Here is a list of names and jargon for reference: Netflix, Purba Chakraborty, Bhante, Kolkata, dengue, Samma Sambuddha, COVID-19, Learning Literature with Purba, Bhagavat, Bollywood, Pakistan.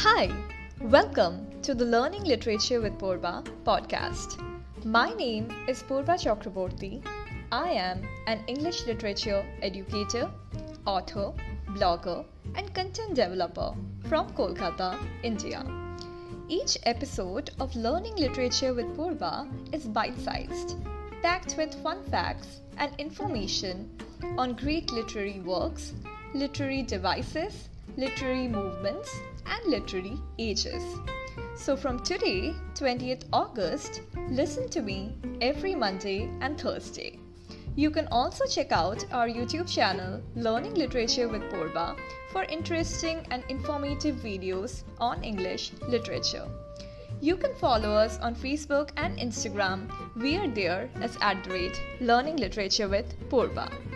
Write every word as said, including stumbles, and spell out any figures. Hi, welcome to the Learning Literature with Purba podcast. My name is Purba Chakraborty. I am an English literature educator, author, blogger, and content developer from Kolkata, India. Each episode of Learning Literature with Purba is bite-sized, packed with fun facts and information on great literary works, literary devices, literary movements, and literary ages. So from today, twentieth August, listen to me every Monday and Thursday. You can also check out our YouTube channel Learning Literature with Purba for interesting and informative videos on English literature. You can follow us on Facebook and Instagram. We are there as at the rate Learning Literature with Purba.